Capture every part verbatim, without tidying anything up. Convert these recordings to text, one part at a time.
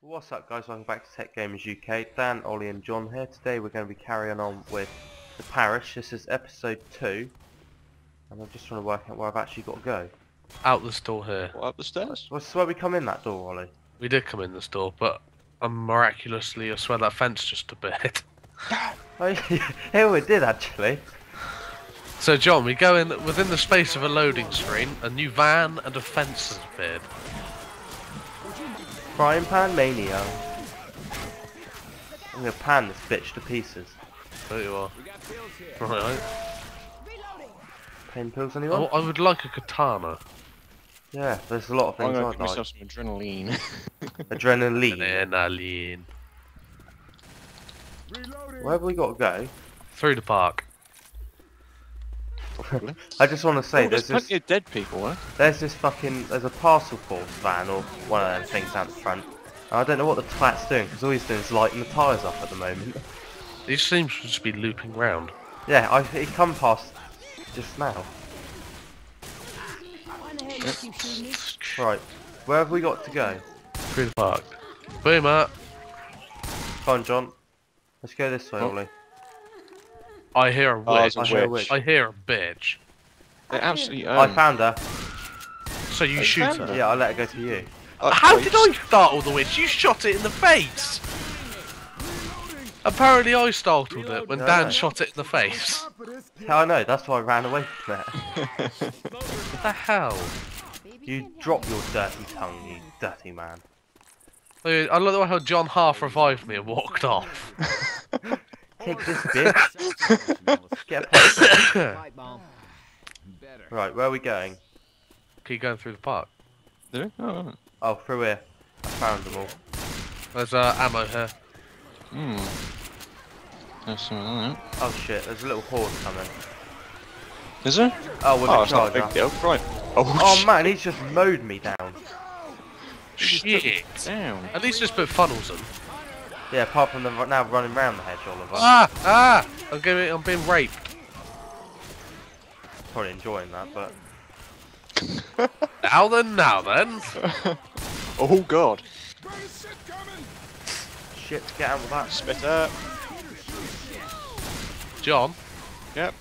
What's up guys, welcome back to Tech Gamers U K. Dan, Ollie and John here. Today we're going to be carrying on with The Parish. This is episode two. And I'm just trying to work out where I've actually got to go. Out the store here. What, up the stairs? Well, this is where we come in that door, Ollie. We did come in the store, but I'm miraculously, I swear that fence just a bit. Oh yeah, we did actually. So John, we go in, within the space of a loading screen, a new van and a fence has appeared. Frying Pan Mania. I'm gonna pan this bitch to pieces. There you are. Right. Pain pills anyone? I, I would like a katana. Yeah, there's a lot of things I'd like. I'm gonna give myself some adrenaline. Adrenaline. Adrenaline. Where have we got to go? Through the park. I just want to say oh, there's, there's plenty this, of dead people, huh? There's this fucking there's a Parcel Force van or one of them things out the front. And I don't know what the twat's doing because all he's doing is lighting the tyres up at the moment. He seems to just be looping round. Yeah, I, he come past just now. Right, where have we got to go? Through the park. Boomer. Come on, John. Let's go this way, oh. Ollie. I hear a witch. Oh, I, hear a witch. I hear a bitch. They absolutely own. I found her. So you they shoot her? Yeah, I let her go to you. Uh, How wait. did I startle the witch? You shot it in the face! Apparently I startled it when no, Dan no. shot it in the face. Yeah, I know, that's why I ran away from it. What the hell? You drop your dirty tongue, you dirty man. I love the way how John half revived me and walked off. Take this bitch. Get a Right, where are we going? Keep going through the park. There? Oh, oh through here. I found them all. There's uh, ammo here. Hmm. There's something on it. Oh shit, there's a little horde coming. Is there? Oh, we're oh, it's not a big deal. Right. Oh, oh man, he's just mowed me down. Shit. Damn. At least just put funnels in. Yeah, apart from them now running around the hedge, all of us. Ah! Ah! I'm, going, I'm being raped. Probably enjoying that, but... now then, now then! Oh god. Shit, get out of that. Spit up. John? Yep?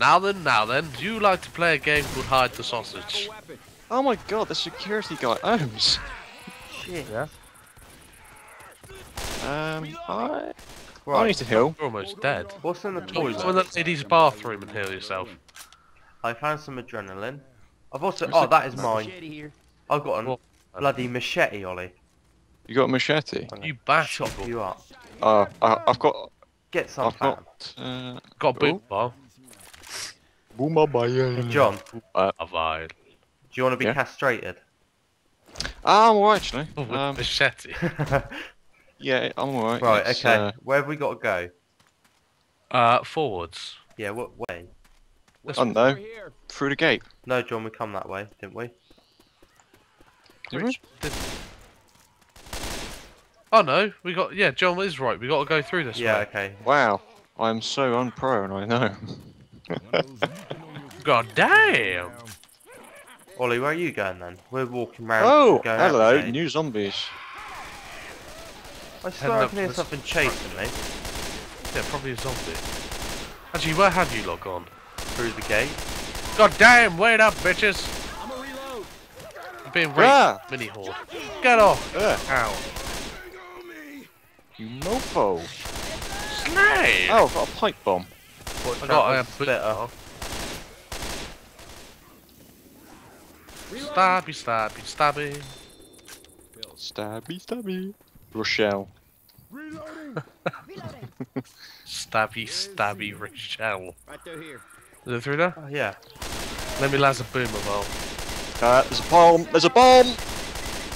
Now then, now then, do you like to play a game called Hide the Sausage? Oh my god, the security guy owns. Shit. Yeah. Um, hi. Right. I need to heal. You're almost dead. What's in the toilet? Go in that lady's bathroom and heal yourself. I found some adrenaline. I've also. Where's oh, that is mine. I've got a what? bloody machete, Ollie. You got a machete? You bash up you up. Uh, I, I've got. Get some. I've fan. got. Uh, got a boot bar. Hey, John. Uh, do you want to be yeah? castrated? Oh, well, actually. With um, machete. Yeah, I'm alright. Right, right okay. Uh, Where have we got to go? Uh, forwards. Yeah, what way? I don't know. Through the gate. No, John, we come that way, didn't we? Did we? Did... Oh no, we got. Yeah, John is right. We got to go through this yeah, way. Yeah, okay. Wow, I'm so unpro, and I know. God damn. Ollie, where are you going then? We're walking around. Oh, going hello, new zombies. I started to hear something chasing me. Yeah, probably a zombie. Actually, where have you lot gone? Through the gate. God damn, wait up, bitches! I'm a reload. I'm being raped, ah. mini horde. Get off! Uh. Ow. You mofo! Snake! Oh, I've got a pipe bomb. What, I got a splitter. Stabby, stabby, stabby. Stabby, stabby. Rochelle. Reloading. Stabby, stabby Rochelle. Right through here. Is it through there? Oh, yeah. Let me lads a boomer bomb. Uh, there's a bomb. There's a bomb.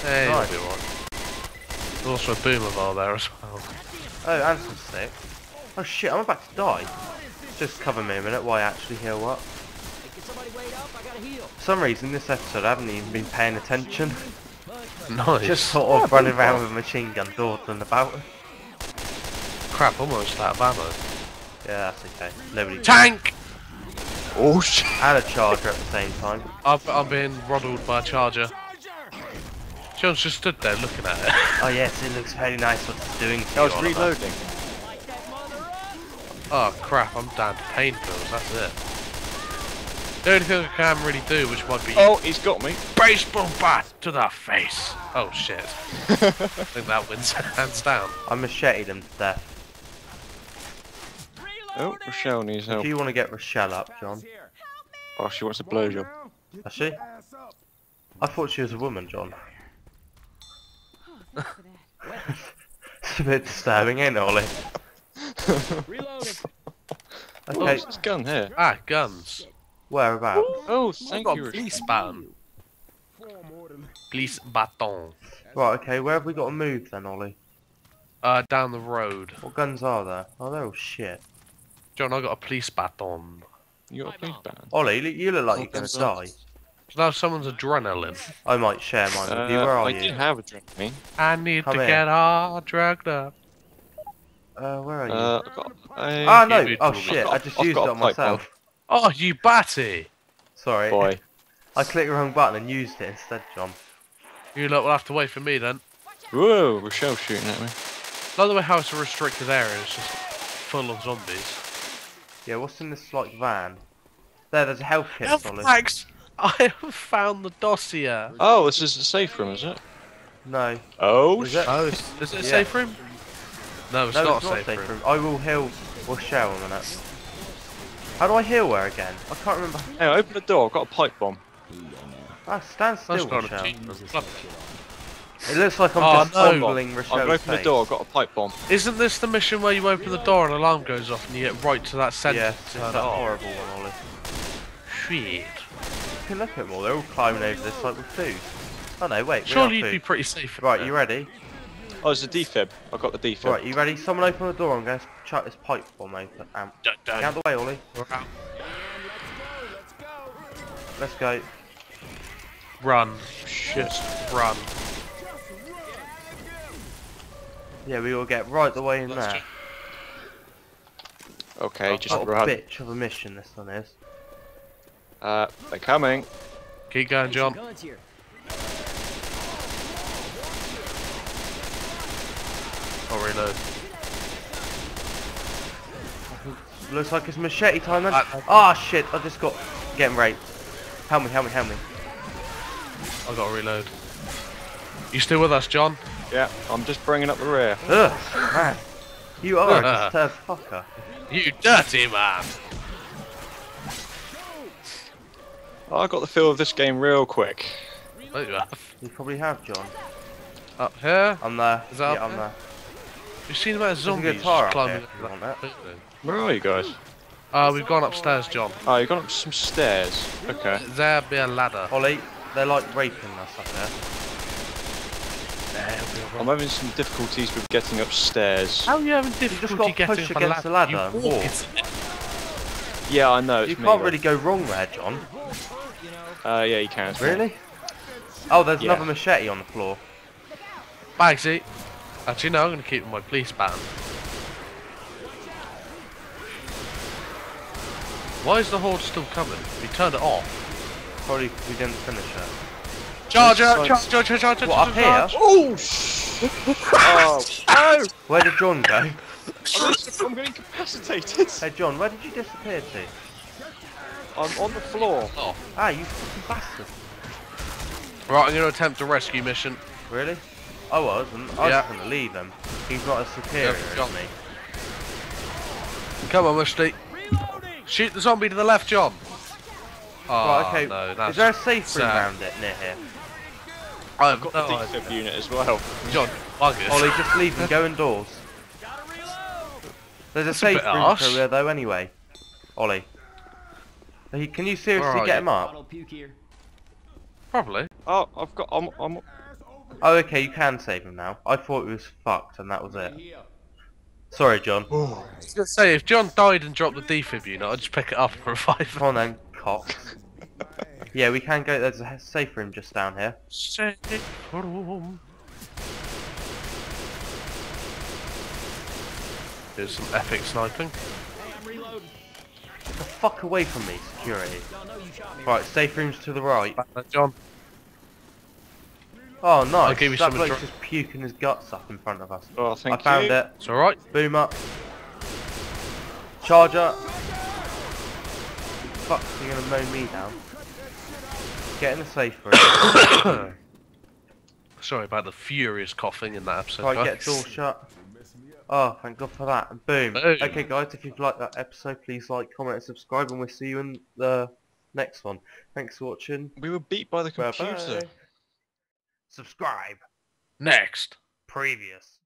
Hey, nice. That'll be right. There's also a boomer bomb there as well. Oh, and some stick. Oh shit, I'm about to die. Just cover me a minute while I actually heal up. Can somebody wait up? I gotta heal. For some reason, this episode I haven't even been paying attention. Nice. Just sort of yeah, running around fun. with a machine gun dawdling about. Crap, almost out of ammo. Yeah, that's okay. Nobody Tank! Does. Oh shit! And a charger at the same time. I've, I'm being roddled by a charger. John's just stood there looking at it. Oh yes, it looks very nice what it's doing for I was reloading. Oh crap, I'm down to pain pills, that's it. The only thing I can really do, which might be... Oh, he's got me. Baseball bat to the face. Oh shit. I think that wins hands down. I macheted him to death. Oh, Rochelle needs help. Do you want to get Rochelle up, John? Oh, she wants a blowjob. Does she? I thought she was a woman, John. It's a bit disturbing, ain't it, Ollie? Reloaded. Okay. What's this gun here? Ah, guns. Whereabouts? Oh, thank you. I've got a police baton. Police baton. Right, okay, where have we got to move then, Ollie? Uh, down the road. What guns are there? Oh, they're all shit. John, I got a police baton. You got a police baton? Ollie, you look like you're gonna die. Now someone's adrenaline. I might share mine with you. Where are you? I do have adrenaline. I need to get all drugged up. Uh, where are you? Uh, I've got, I oh no! Oh shit! Got, I just I've used it on myself. One. Oh, you batty! Sorry. Boy. I clicked the wrong button and used it instead, John. You lot will have to wait for me then. Whoa! Rochelle shooting at me. Not the way how it's a restricted area. It's just full of zombies. Yeah. What's in this like van? There, there's a health kit. Health packs. I have found the dossier. Oh, this is the safe room, is it? No. Oh, is it, oh, is it a yeah. safe room? No, it's no, not, it's a, not safe a safe room. room. I will heal Rochelle in a minute. How do I heal her again? I can't remember. Hey, open the door. I've got a pipe bomb. Ah, stand still, Rochelle. It looks like I'm oh, just fumbling no. Rochelle's I've opened face. the door. I've got a pipe bomb. Isn't this the mission where you open the door and an alarm goes off and you get right to that centre? Yeah, it's that horrible one, Ollie. Shit. Look at them all, they're all climbing over this like with food. Oh no, wait. Surely you'd food. be pretty safe. Right, you ready? Oh, it's a defib. I got the defib. Right, you ready? Someone open the door, I'm going to chuck this pipe bomb open. Um, Get out of the way, Ollie. We're out. Let's go. Run. Shit. Run. Yeah, we will get right the way in Let's there. Okay, oh, just oh, run. What a bitch of a mission this one is. Uh, they're coming. Keep going, John. I'll reload. Looks like it's machete time then. Ah, oh, shit, I just got getting raped. Help me, help me, help me. I gotta reload. You still with us, John? Yeah, I'm just bringing up the rear. Ugh, man. You are a disturbed fucker. You dirty man. I got the feel of this game real quick. Oh, you have. You probably have, John. Up here? I'm there. Is that yeah, I'm there? there. You've seen about zombies guitar climbing up that. Where are you guys? Uh, we've gone upstairs, John. Oh, you've gone up some stairs. Okay. There'll be a ladder. Ollie, they're like raping us up there. there I'm having some difficulties with getting upstairs. How are you having difficulty getting up a ladder? The ladder you walk. Yeah, I know. It's you me, can't right. really go wrong there, John. Uh, yeah, you can. Really? Oh, there's yeah. another machete on the floor. Bagsy. Actually, no, I'm going to keep my police baton. Why is the horde still coming? We turned it off. Probably we didn't finish it. Charger! Charger! Charger! Charger! Charger! What, up here? Oh, sh oh. No! Where did John go? I'm getting incapacitated. Hey, John, where did you disappear to? I'm on the floor. Oh. Ah, you fucking bastard. Right, I'm going to attempt a rescue mission. Really? I wasn't. I yeah. was going to leave him. He's not as superior yeah, as me. Come on, Musty. Shoot the zombie to the left, John. Oh, right, okay. No, that's is there a safe room around it near here? I've got oh, the defib unit as well. John, bugger. Ollie, just leave him. Go indoors. There's a that's safe a room for though anyway. Ollie. He, can you seriously get him you? up? Probably. Oh, I've got. I'm. I'm. Oh, okay. You can save him now. I thought he was fucked, and that was it. Sorry, John. I was gonna say if John died and dropped the defib unit, I'd just pick it up for a five. Come on then, cock. Yeah, we can go. There's a safe room just down here. Safe room. There's some epic sniping. Get the fuck away from me, security. Right, safe rooms to the right. Back there, John. Oh no, I'll give you that bloke's just puking his guts up in front of us. Oh, thank you. I found it. It's alright. Boom up. Charge up. Fuck, you're gonna mow me down. Get in the safe room. Sorry about the furious coughing in that episode. Right, guys. Get the door shut. Oh, thank God for that. And boom. boom. Okay, guys, if you've liked that episode, please like, comment, and subscribe, and we'll see you in the next one. Thanks for watching. We were beat by the computer. Bye-bye. Subscribe. Next. Previous.